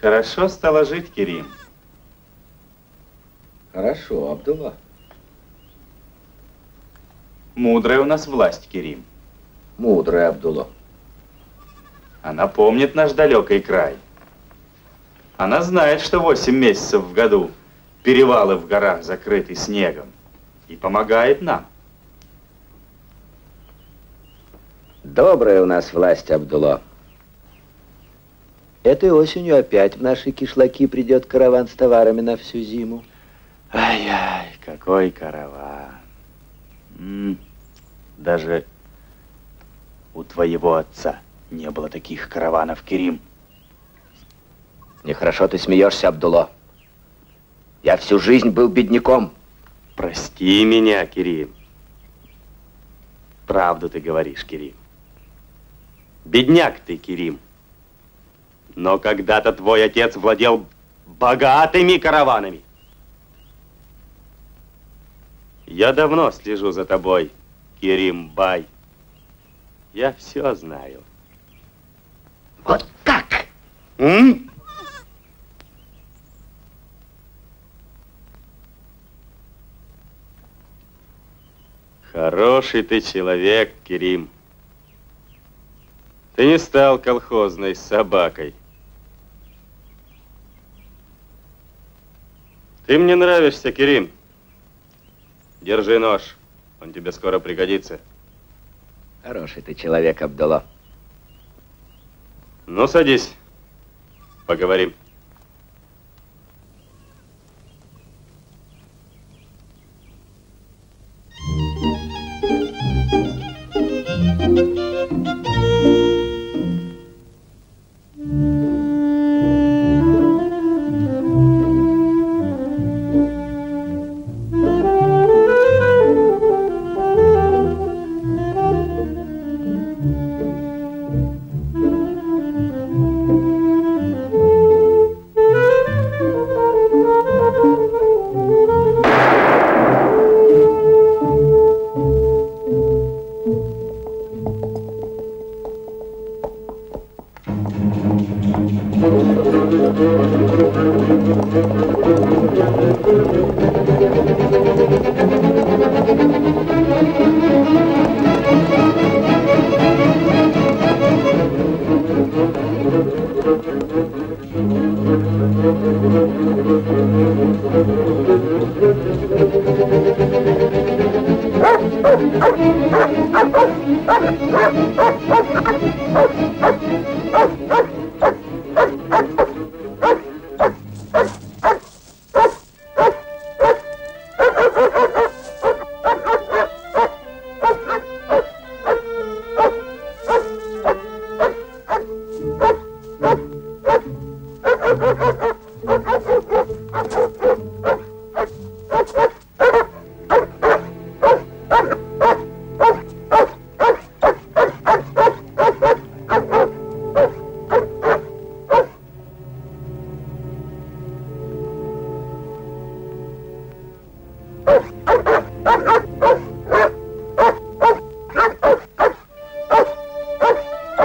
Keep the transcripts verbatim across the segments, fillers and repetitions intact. Хорошо стало жить, Керим. Хорошо, Абдулла. Мудрая у нас власть, Керим. Мудрая, Абдулла. Она помнит наш далекий край. Она знает, что восемь месяцев в году перевалы в горах закрыты снегом. И помогает нам. Добрая у нас власть, Абдулла. Этой осенью опять в наши кишлаки придет караван с товарами на всю зиму. Ай-яй, какой караван. М-м, даже у твоего отца не было таких караванов, Керим. Нехорошо ты смеешься, Абдулла. Я всю жизнь был бедняком. Прости меня, Керим. Правду ты говоришь, Керим. Бедняк ты, Керим. Но когда-то твой отец владел богатыми караванами. Я давно слежу за тобой, Керим Бай. Я все знаю. Вот так! М? Хороший ты человек, Керим. Ты не стал колхозной собакой. Ты мне нравишься, Керим. Держи нож, он тебе скоро пригодится. Хороший ты человек, Абдулла. Ну, садись, поговорим.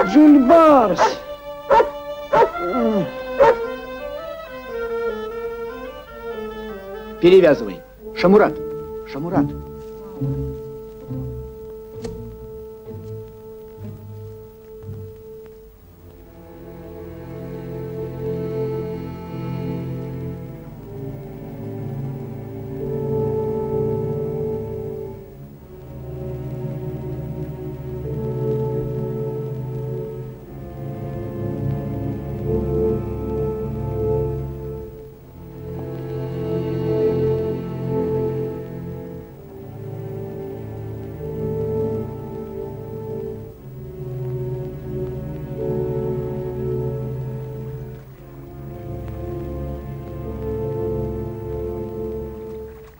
Джульбарс! Перевязывай. Шамурат. Шамурат.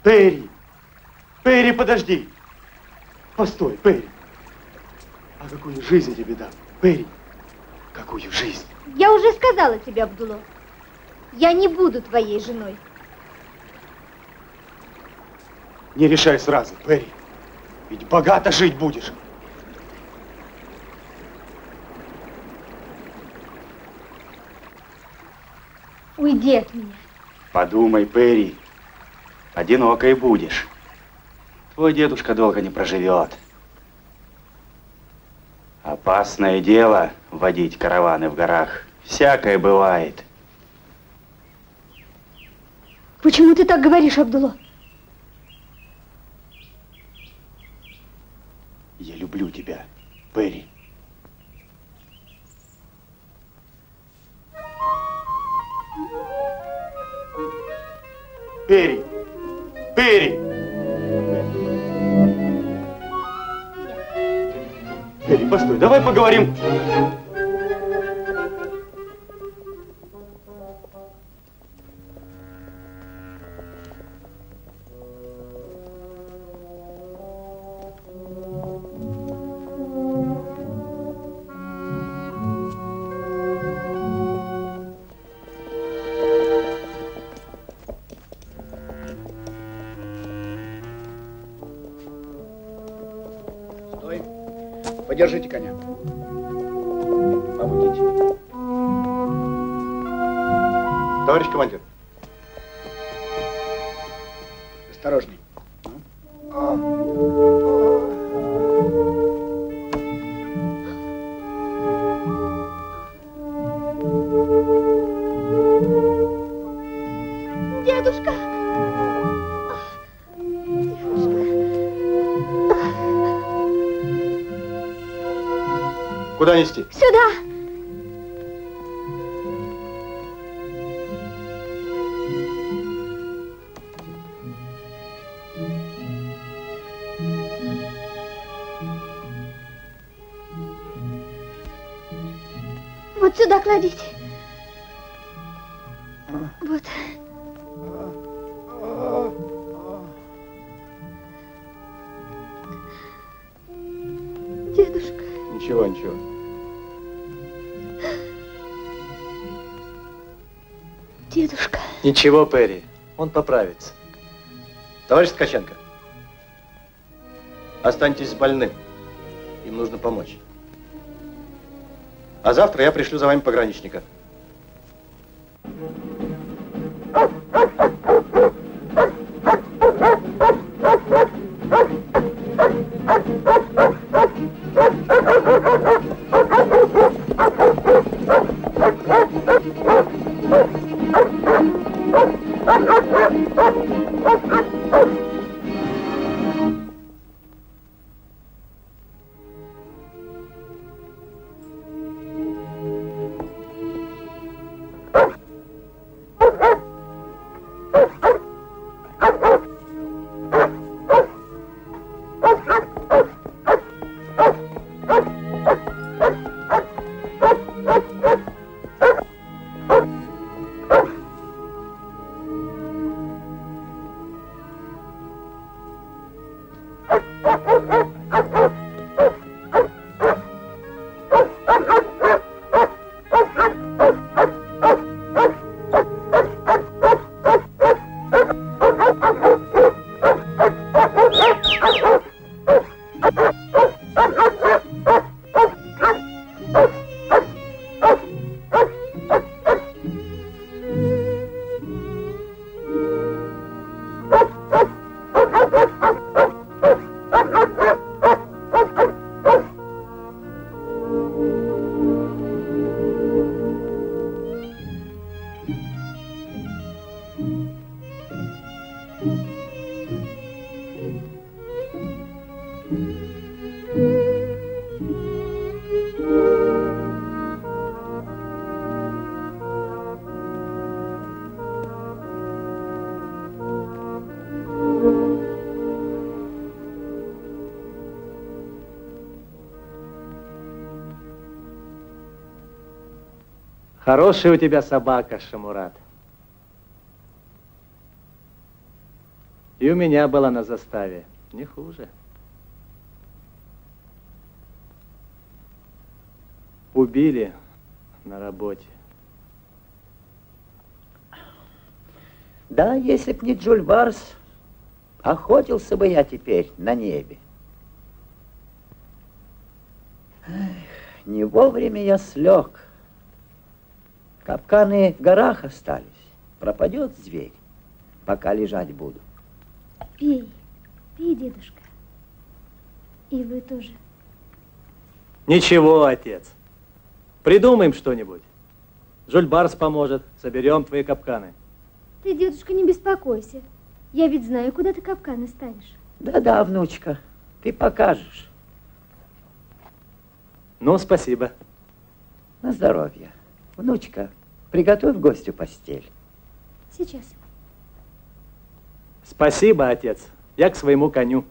Пери, Пери, подожди. Постой, Пери. А какую жизнь тебе дам, Пери? Какую жизнь? Я уже сказала тебе, Абдулла. Я не буду твоей женой. Не решай сразу, Пери. Ведь богато жить будешь. Уйди от меня. Подумай, Пери, одинокой будешь. Твой дедушка долго не проживет. Опасное дело водить караваны в горах. Всякое бывает. Почему ты так говоришь, Абдулла? Я люблю тебя, Пери. Пери! Пери! Пери, постой, давай поговорим. Держите коня. Помогите. Товарищ командир. Осторожней. Куда нести? Сюда. Вот сюда кладите. Вот. Дедушка. Ничего, ничего. Дедушка. Ничего, Пери, он поправится. Товарищ Ткаченко, останьтесь больным, им нужно помочь. А завтра я пришлю за вами пограничника. Хорошая у тебя собака, Шамурат. И у меня была на заставе. Не хуже. Убили на работе. Да, если б не Джульбарс, охотился бы я теперь на небе. Эх, не вовремя я слег. Капканы в горах остались. Пропадет зверь, пока лежать буду. Пей, пей, дедушка. И вы тоже. Ничего, отец. Придумаем что-нибудь. Джульбарс поможет. Соберем твои капканы. Ты, дедушка, не беспокойся. Я ведь знаю, куда ты капканы ставишь. Да-да, внучка, ты покажешь. Ну, спасибо. На здоровье. Внучка, приготовь гостю постель. Сейчас. Спасибо, отец. Я к своему коню.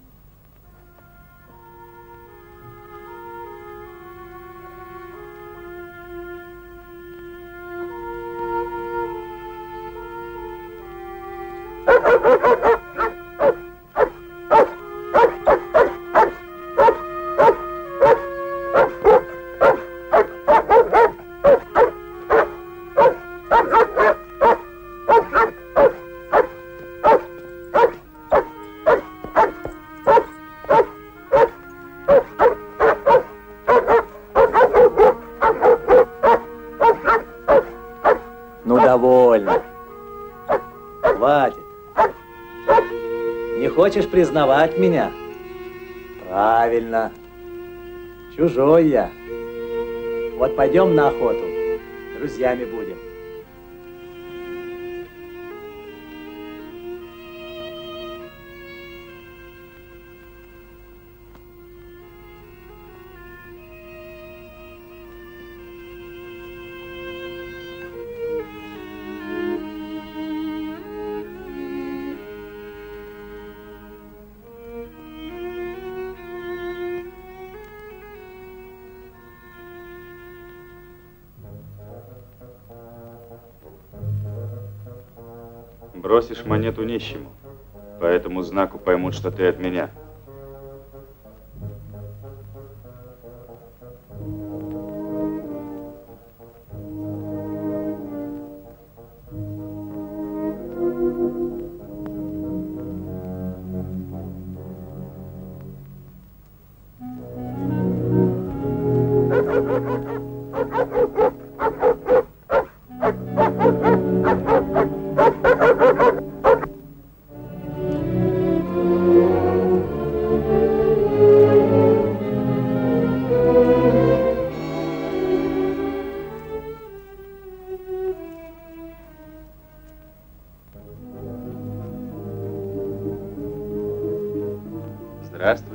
Хочешь признавать меня? Правильно. Чужой я. Вот пойдем на охоту. Друзьями будем. Бросишь монету нищему, по этому знаку поймут, что ты от меня.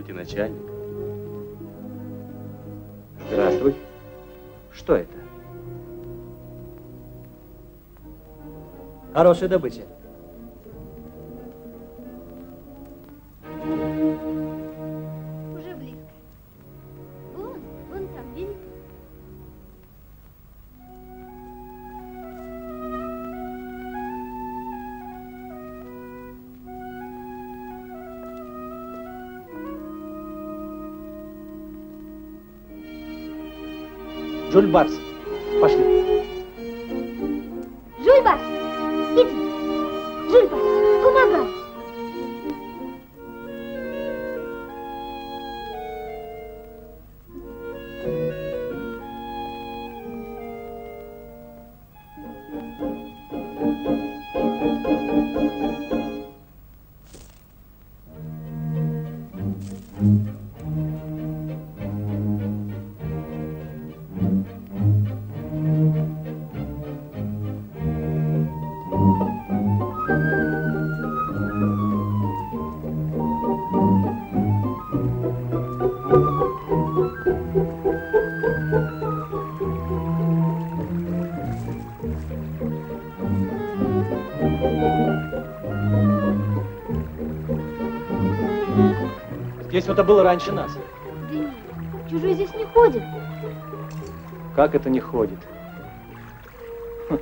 Начальник. Здравствуй. Что это? Хорошая добыча. Уже близко. Вон, вон там, видите? Джульбарс, пошли. Джульбарс, иди. Джульбарс, помогай. Здесь кто-то был раньше нас. Да нет, чужой здесь не ходит. Как это не ходит? Хм,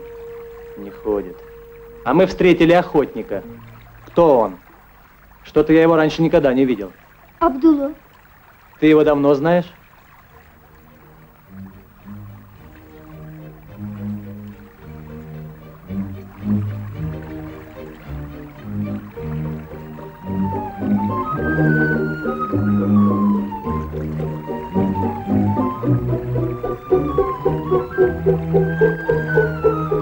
не ходит. А мы встретили охотника. Кто он? Что-то я его раньше никогда не видел. Абдулла. Ты его давно знаешь? Thank you.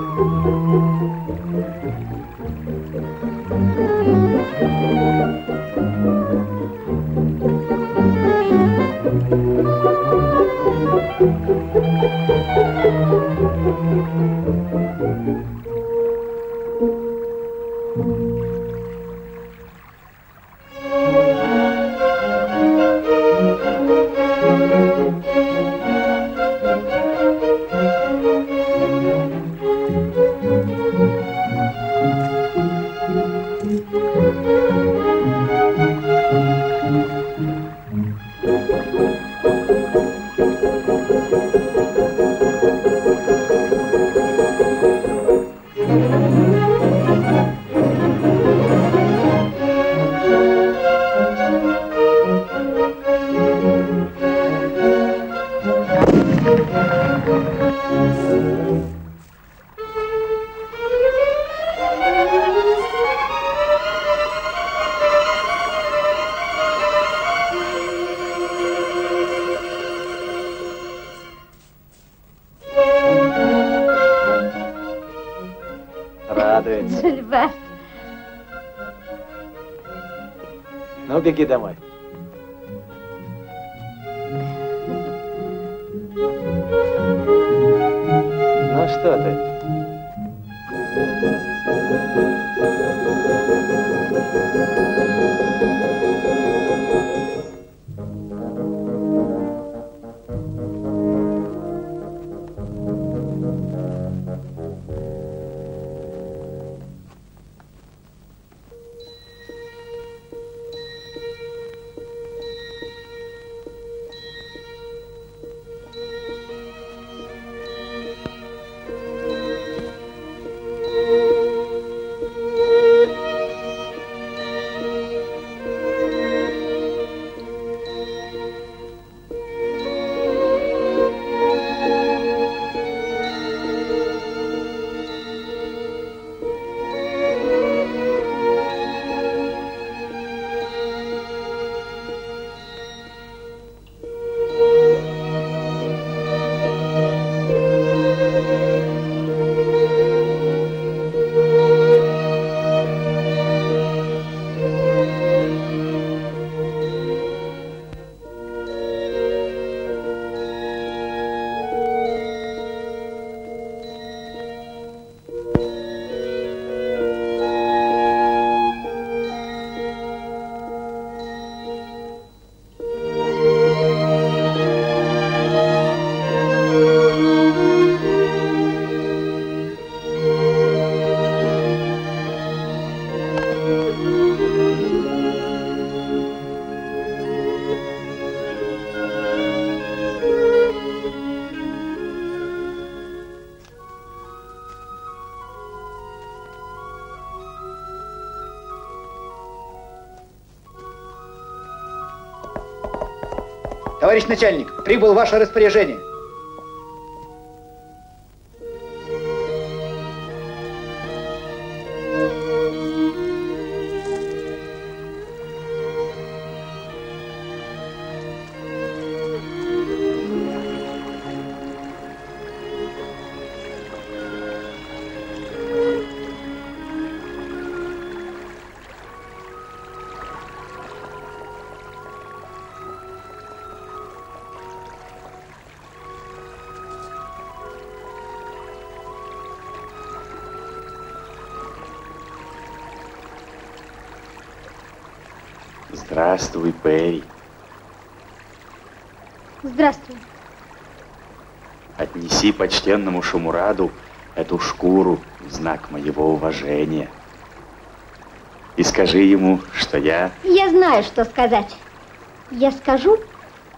Джульбарс. Ну, беги домой. Ну, что ты? Товарищ начальник, прибыл ваше распоряжение. Здравствуй, Пери. Здравствуй. Отнеси почтенному Шо-Мураду эту шкуру в знак моего уважения. И скажи ему, что я... Я знаю, что сказать. Я скажу,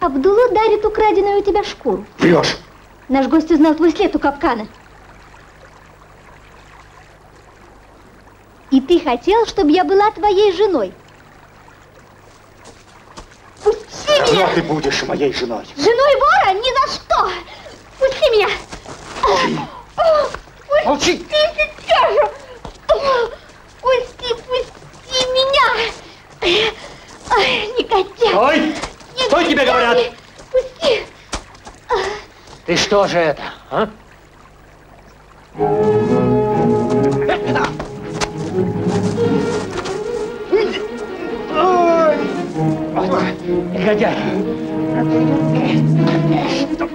Абдулла дарит украденную у тебя шкуру. Врешь! Наш гость узнал твой след у капкана. И ты хотел, чтобы я была твоей женой. Меня. Ты будешь моей женой. Женой вора? Ни за что! Пусти меня! Пусти! Молчи! Пусти, пусти меня! Никотя! Стой! Что тебе говорят? Пусти! Ты что же это, а? Негодяй! Что?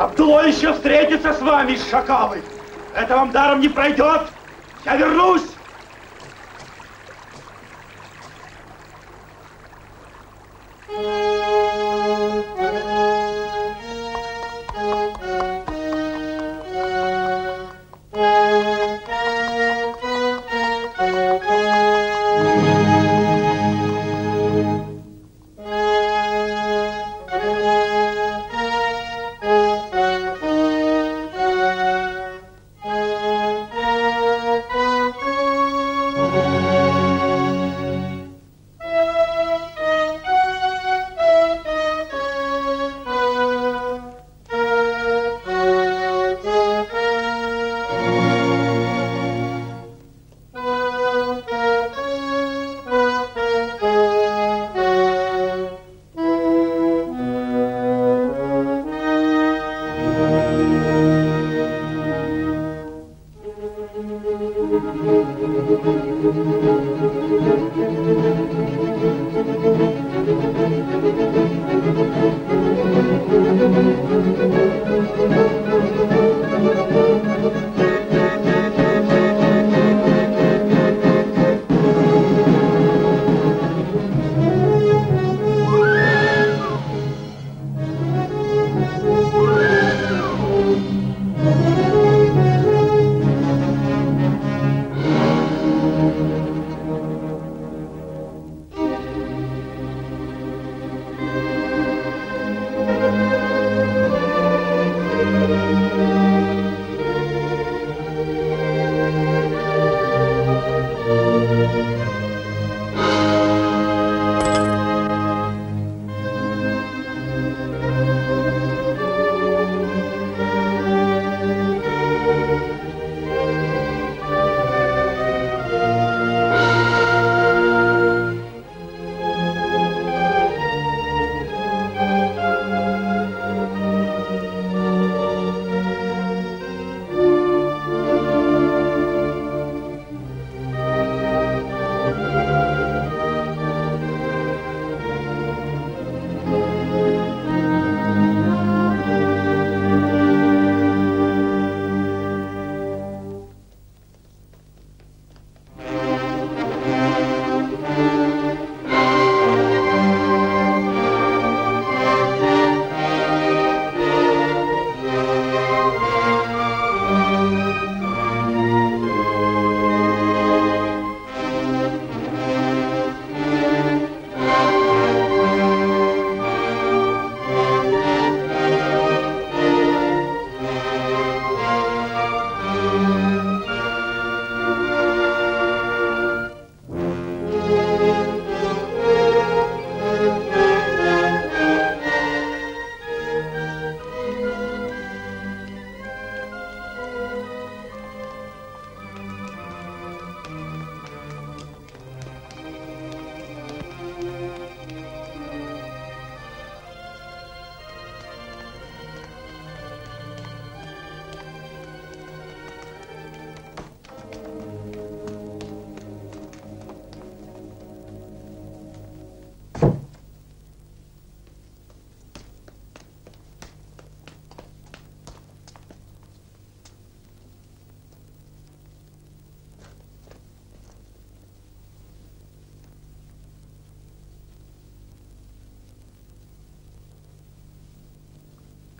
Абдулла еще встретится с вами, шакалы! Это вам даром не пройдет! Я вернусь!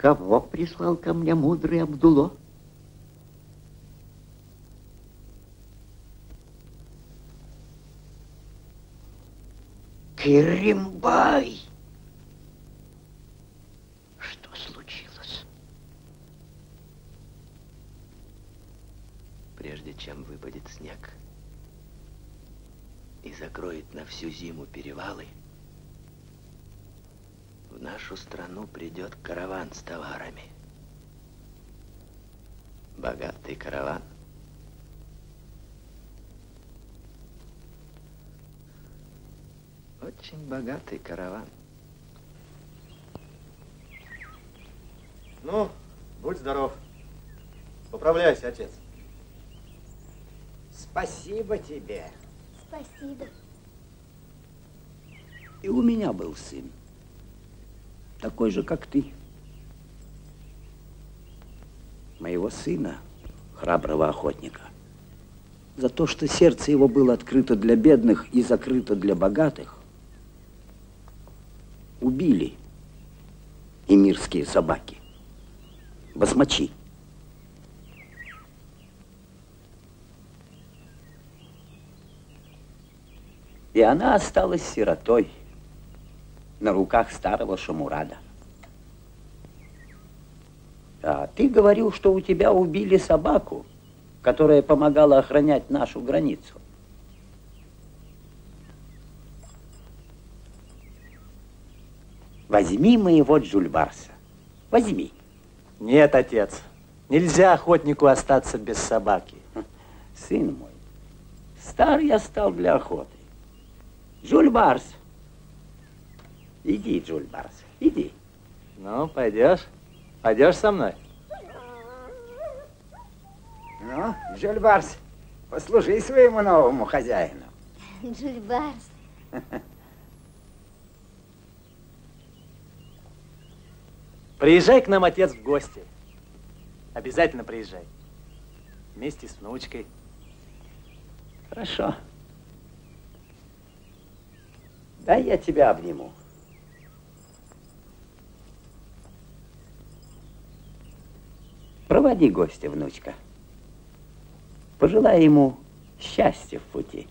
Кого прислал ко мне мудрый Абдулла? Керимбай! Что случилось? Прежде чем выпадет снег и закроет на всю зиму перевалы, в нашу страну придет караван с товарами. Богатый караван. Очень богатый караван. Ну, будь здоров. Поправляйся, отец. Спасибо тебе. Спасибо. И у меня был сын. Такой же, как ты. Моего сына, храброго охотника, за то, что сердце его было открыто для бедных и закрыто для богатых, убили эмирские собаки, басмачи. И она осталась сиротой на руках старого Шо-Мурада. А ты говорил, что у тебя убили собаку, которая помогала охранять нашу границу. Возьми моего Джульбарса. Возьми. Нет, отец. Нельзя охотнику остаться без собаки. Сын мой, стар я стал для охоты. Джульбарс. Иди, Джульбарс, иди. Ну, пойдешь? Пойдешь со мной? Ну, Джульбарс, послужи своему новому хозяину. Джульбарс. Приезжай к нам, отец, в гости. Обязательно приезжай. Вместе с внучкой. Хорошо. Дай я тебя обниму. Проводи гостя, внучка. Пожелай ему счастья в пути.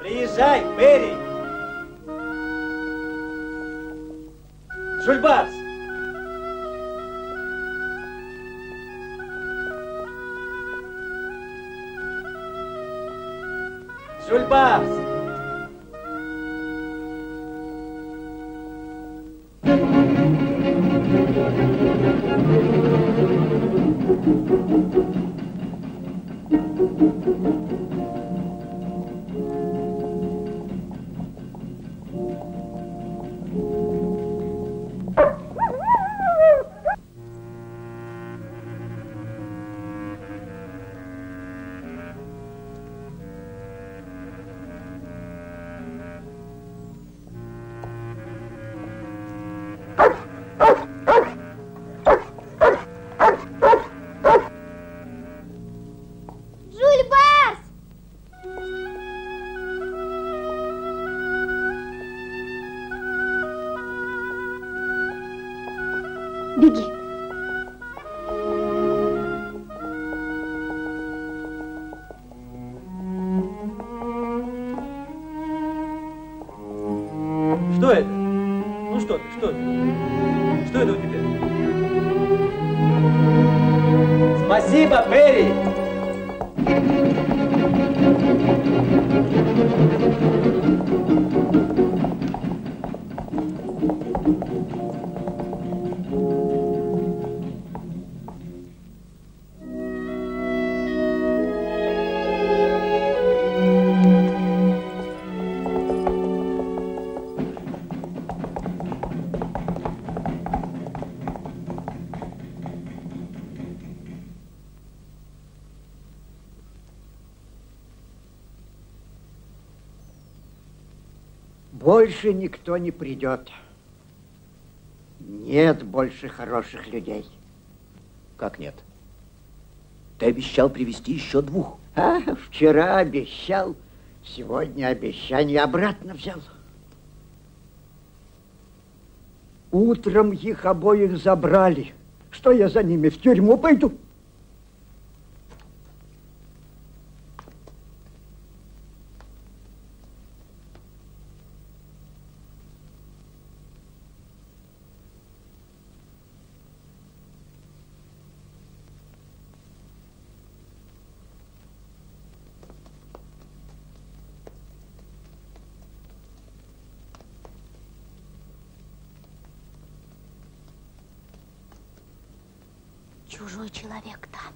Приезжай, Пери! Джульбарс! Джульбарс! Что это? Что это у тебя? Спасибо, Пери! Больше никто не придет. Нет больше хороших людей. Как нет? Ты обещал привезти еще двух. А, вчера обещал, сегодня обещание обратно взял. Утром их обоих забрали. Что я за ними в тюрьму пойду? Чужой человек там.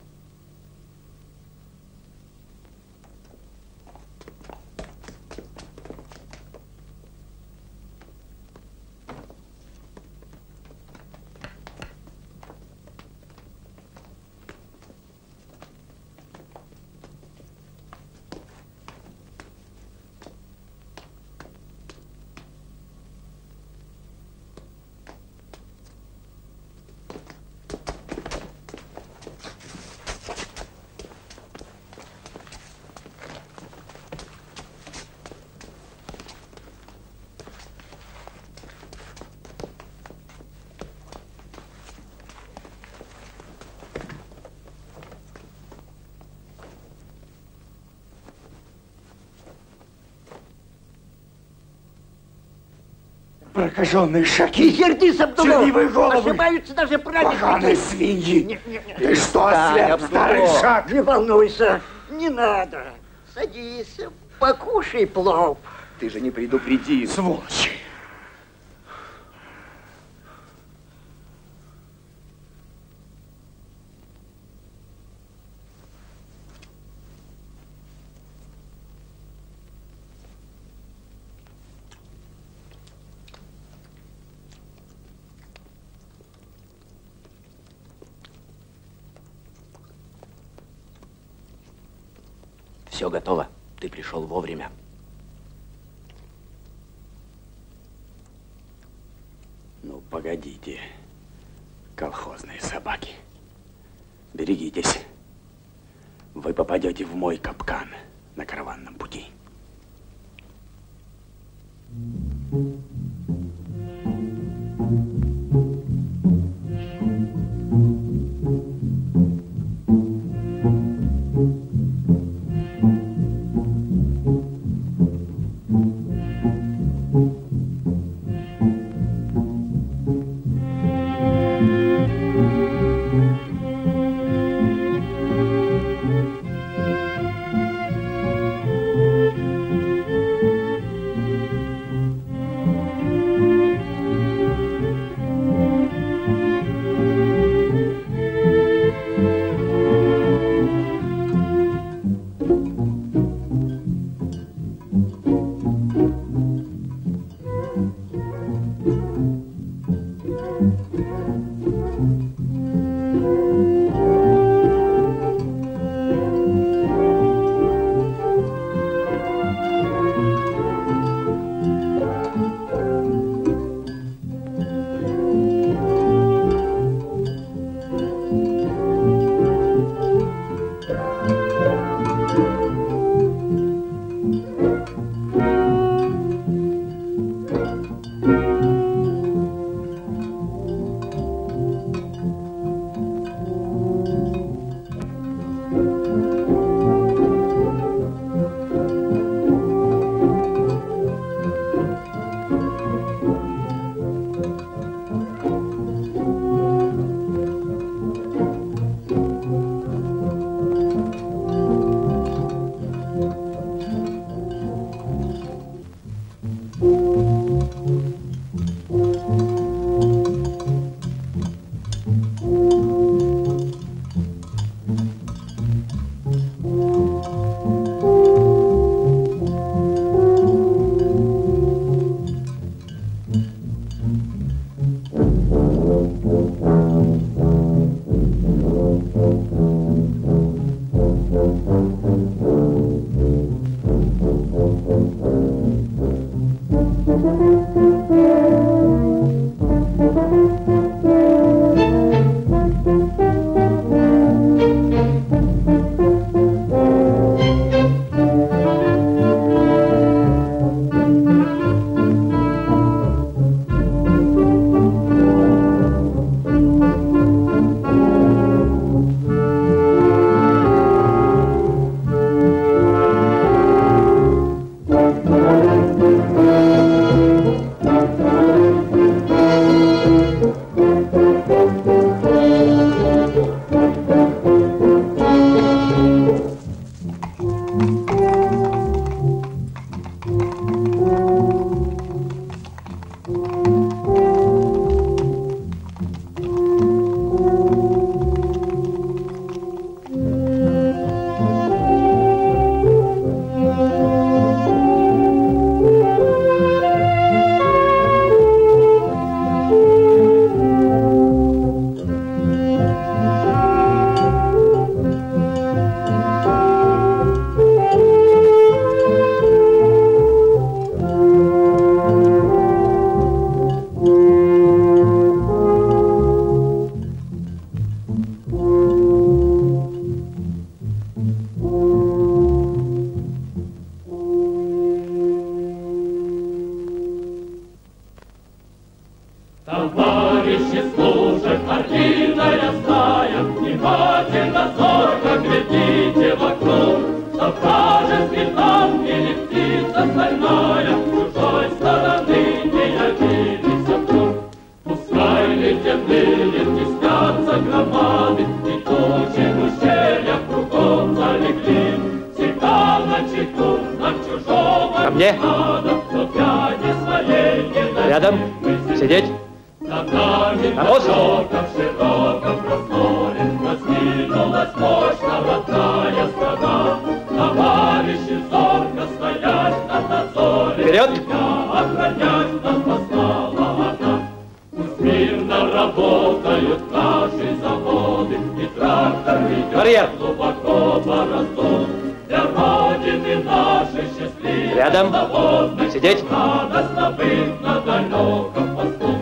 Прокаженные шаки, ерди, чернивые головы, ошибаются даже праведники. Поганые свиньи. Не, не, не. Ты что, да, слеп, старый шаг? Не волнуйся, не надо. Садись, покушай плов. Ты же не предупредил. Сволочь. Все готово. Ты пришел вовремя. Ну, погодите, колхозные собаки. Берегитесь. Вы попадете в мой капкан на караванном пути. внимательно, зорко глядите вокруг, чтоб даже светом не летит остальное, чужой стороны не обидится вдруг. Пускай летят дыли, тискятся громады, и тучи в ущельях кругом залегли. Всегда на чеку, на чужого а не надо, но пяди своей не дадим. Рядом сидеть. Над нами а потоком, в широком просторе раскинулась мощно родная страна. Товарищи, зорко стоять над надзорем, тебя охранять нас послала она. Пусть мирно работают наши заводы, и трактор ведет глубоко борозду. Для Родины нашей счастливой, рядом сидеть, радостно быть на далеком посту.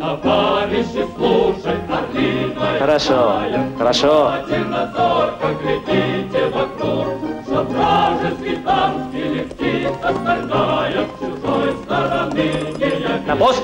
Товарищи, слушай, орлиная хорошо, стая, хорошо. Внимательно, зорко глядите вокруг, чтоб вражеский танк не летит остальная, с чужой стороны не явились. На пост!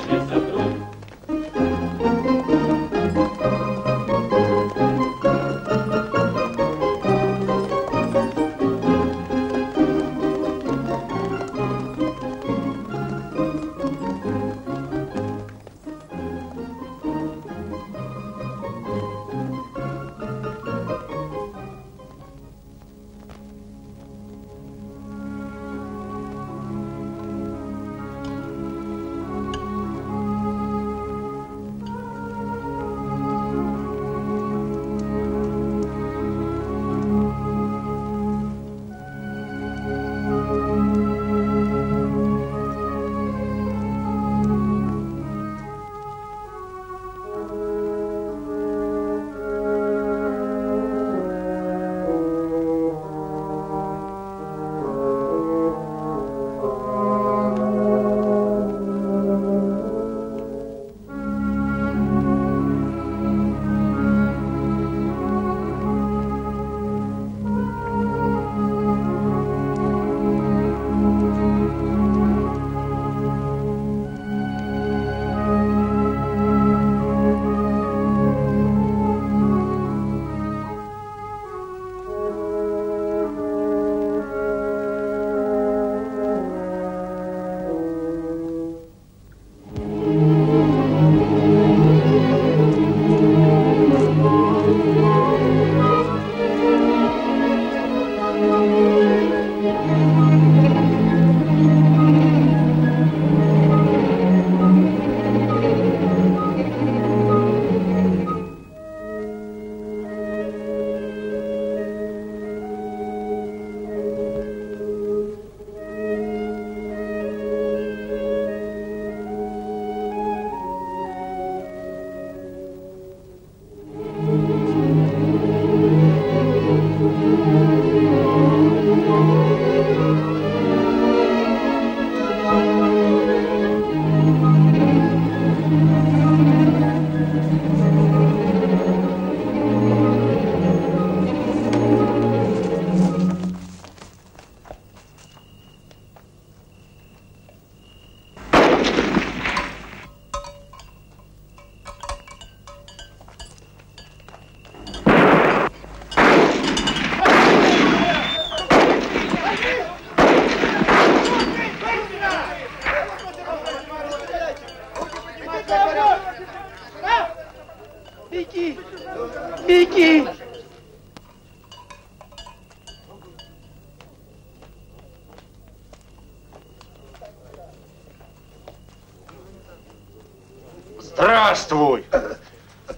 Здравствуй,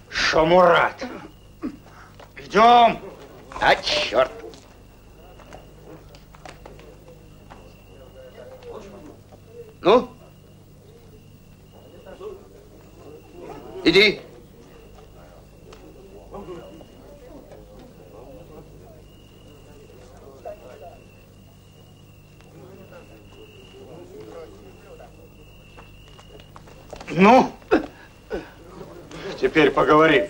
Шо-Мурад. Идем. А черт. Ну? Иди. Ну? Теперь поговорим.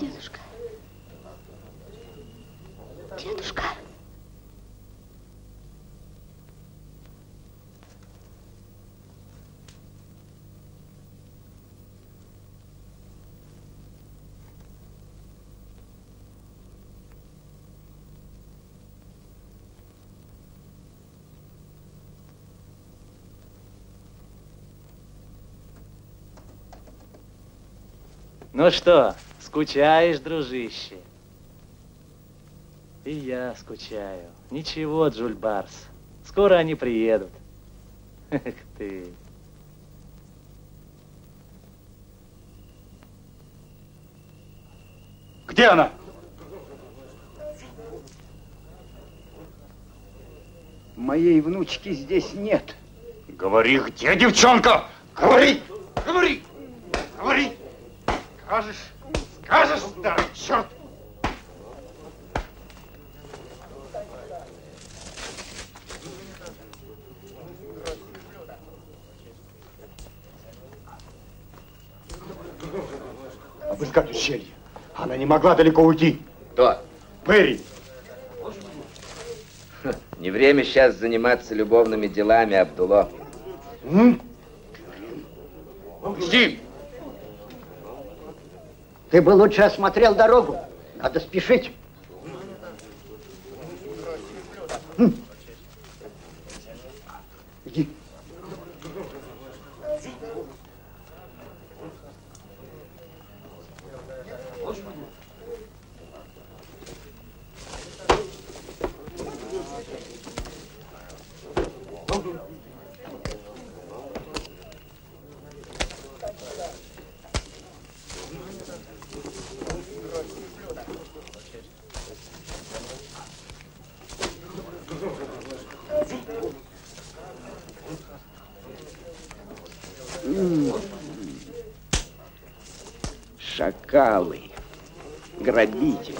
Дедушка. Дедушка. Ну что, скучаешь, дружище? И я скучаю. Ничего, Джульбарс. Скоро они приедут. Эх ты. Где она? Моей внучки здесь нет. Говори, где девчонка? Говори! Говори! Говори! Скажешь? Скажешь, старый черт! Обыскать ущелье. Она не могла далеко уйти. Кто? Пери. Не время сейчас заниматься любовными делами, Абдулла. Жди! Ты бы лучше осмотрел дорогу. Надо спешить. Иди. Шакалы, грабители.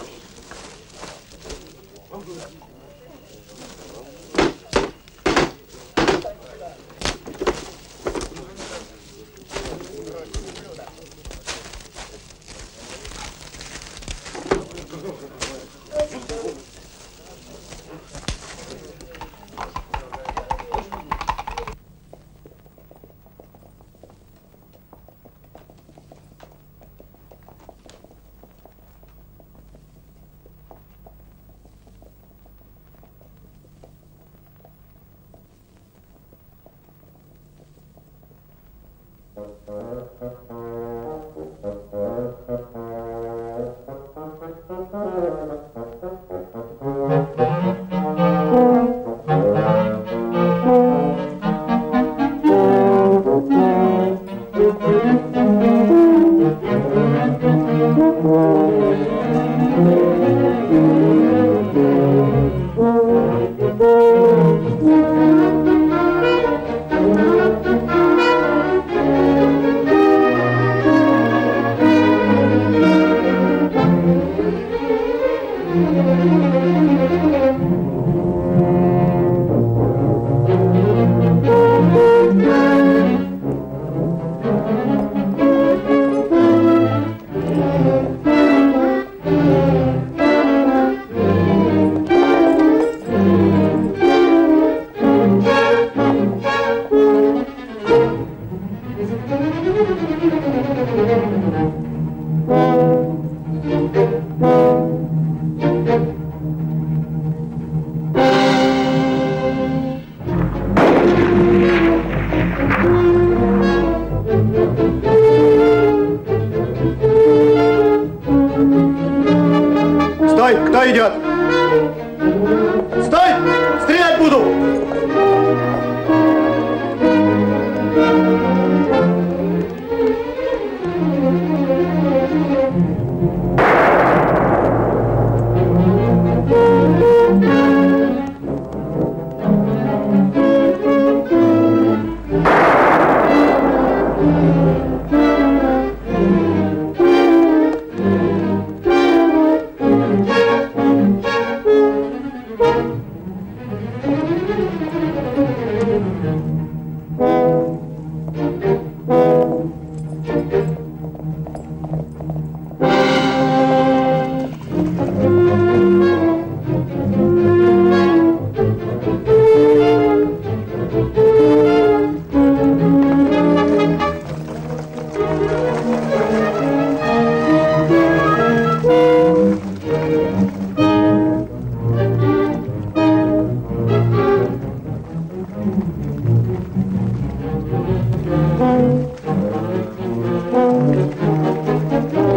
Thank you.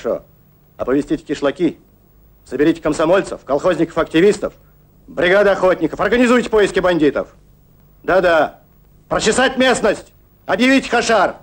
хорошо. Оповестите кишлаки, соберите комсомольцев, колхозников, активистов, бригады охотников, организуйте поиски бандитов. Да-да, прочесать местность, объявить хашар.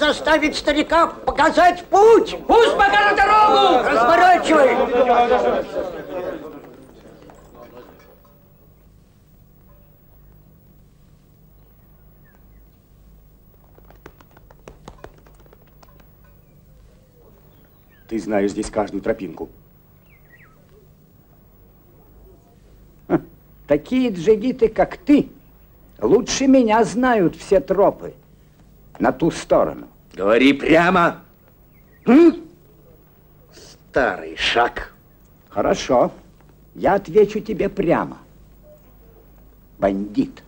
Заставить старика показать путь! Пусть покажет дорогу! Разворачивай! Ты знаешь здесь каждую тропинку. Ха. Такие джигиты, как ты, лучше меня знают все тропы на ту сторону. Говори прямо. М? Старый шаг. Хорошо. Я отвечу тебе прямо. Бандит,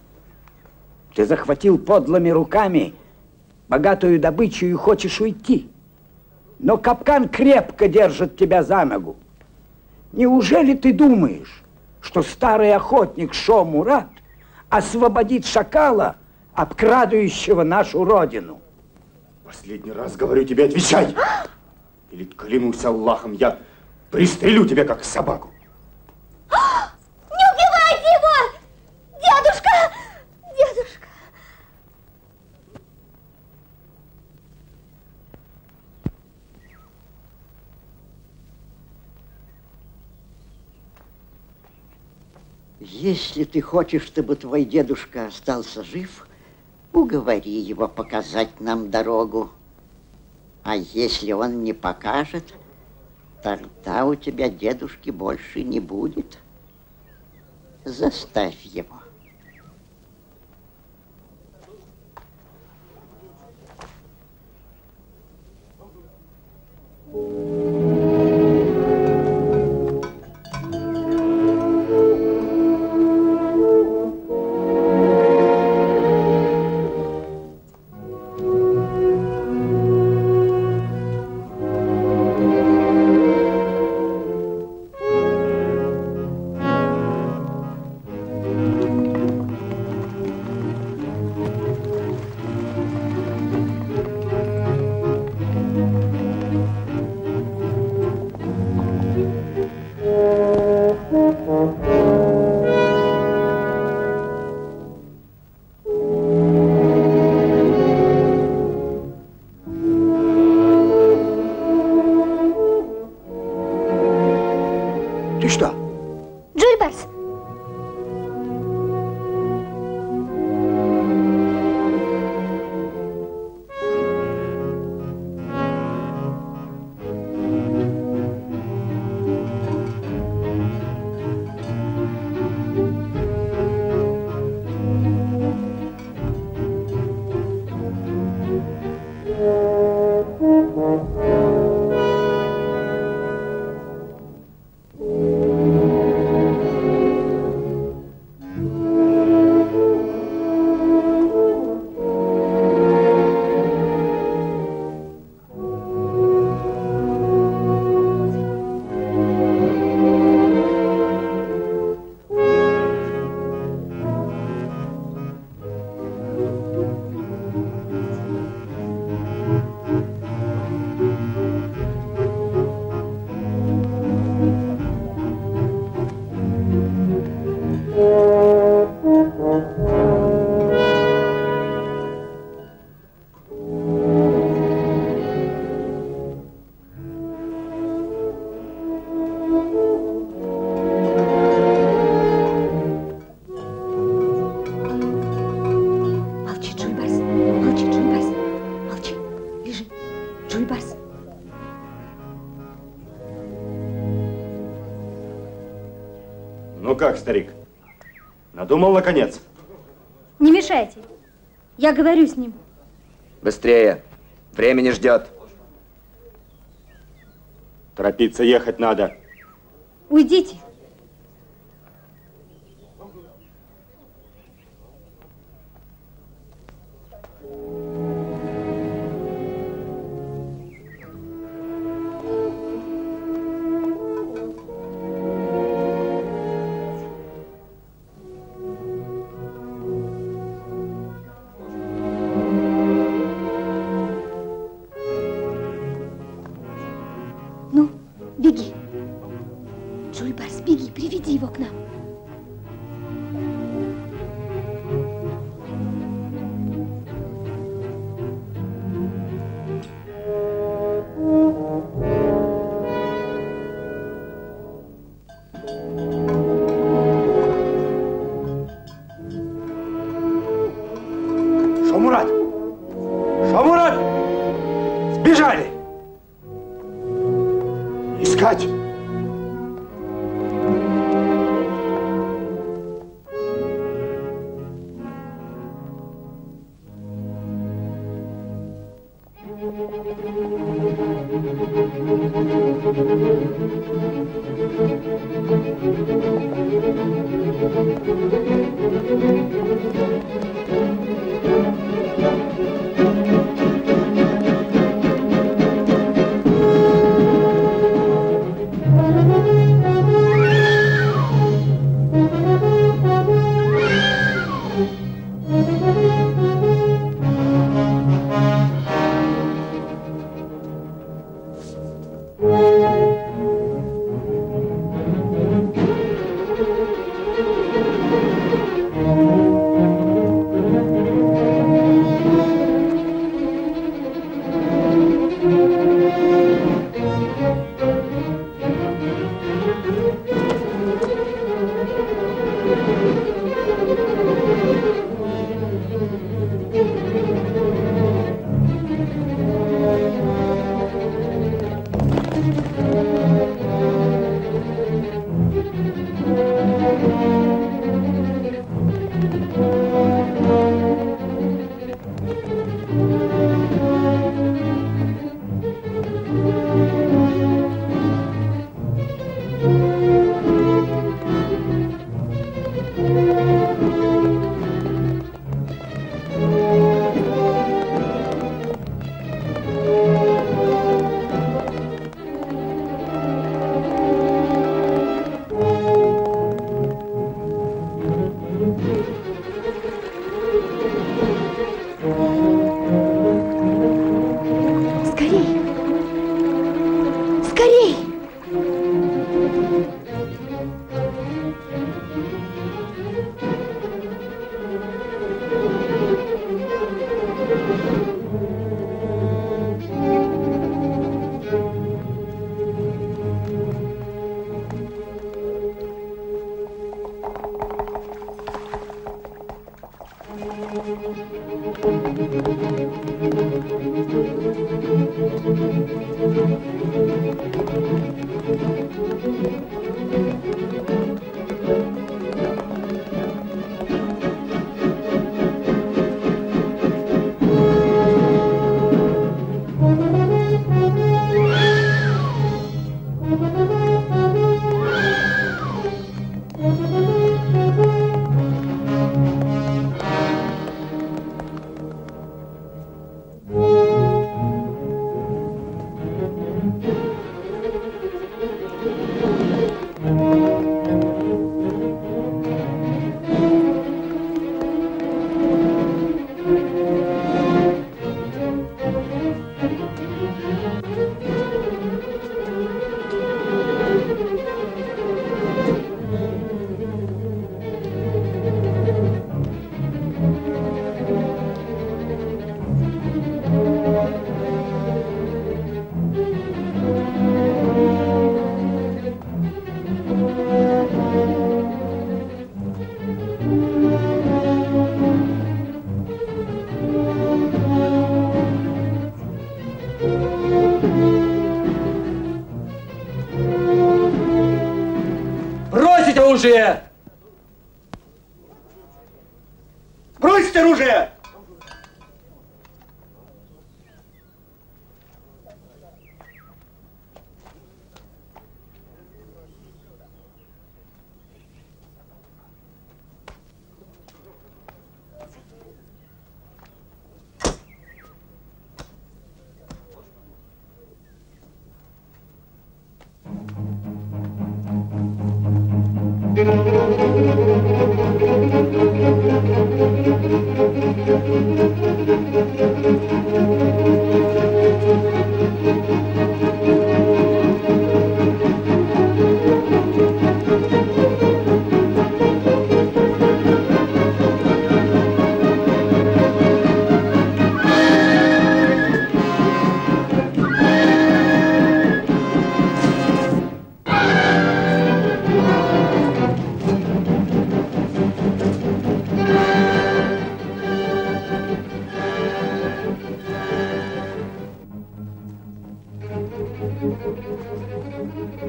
ты захватил подлыми руками богатую добычу и хочешь уйти. Но капкан крепко держит тебя за ногу. Неужели ты думаешь, что старый охотник Шо-Мурад освободит шакала, обкрадывающего нашу родину? Последний раз говорю тебе, отвечай! Или, клянусь Аллахом, я пристрелю тебя, как собаку. Не убивайте его! Дедушка! Дедушка! Если ты хочешь, чтобы твой дедушка остался жив, уговори его показать нам дорогу. А если он не покажет, тогда у тебя дедушки больше не будет. Заставь его. Как, старик? Надумал, наконец? Не мешайте. Я говорю с ним. Быстрее. Время не ждет. Торопиться ехать надо. Уйдите. Ткач! Бросить оружие! Thank you.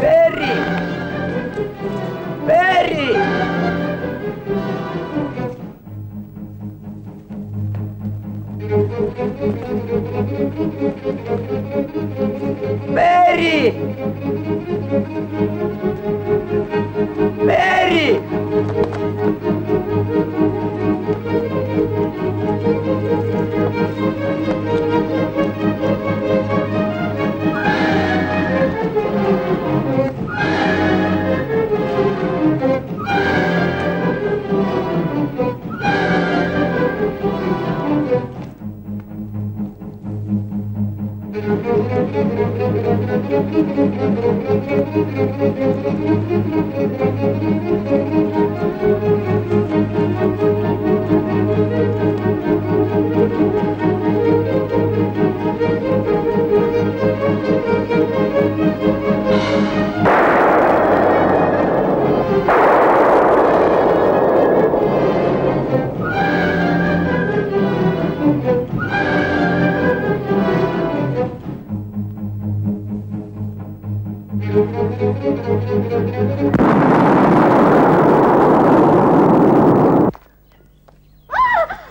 Пери! Пери!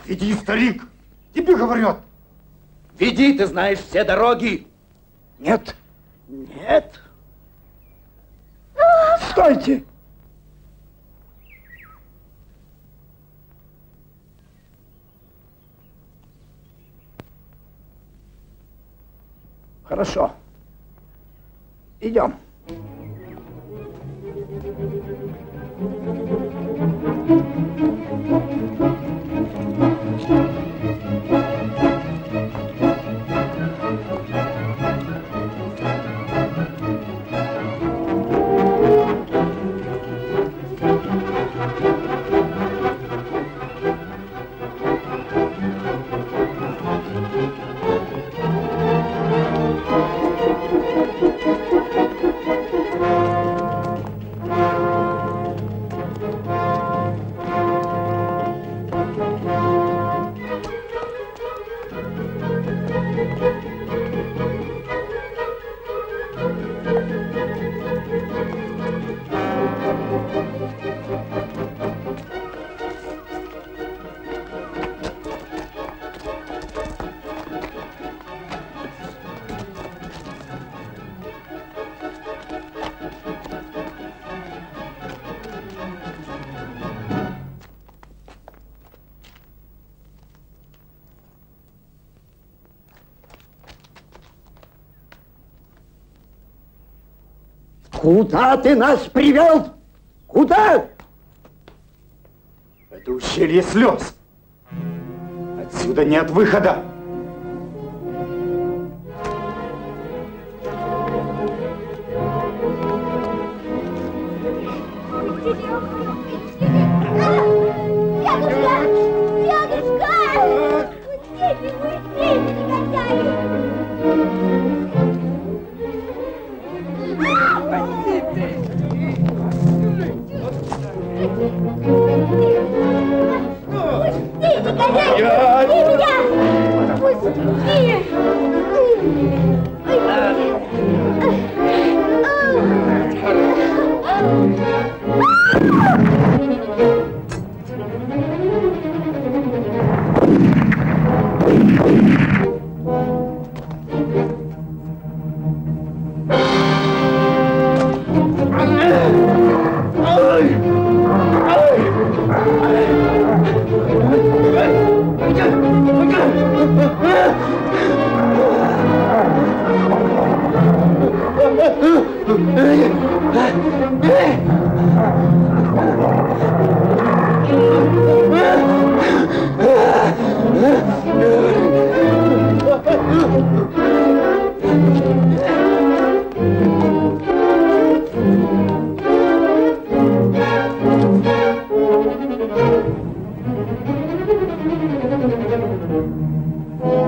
Иди, старик, тебе говорят. Веди, ты знаешь все дороги. Нет. Нет. Стойте. Хорошо. Идем. Куда ты нас привел? Куда? Это ущелье слез. Отсюда нет выхода. Oh.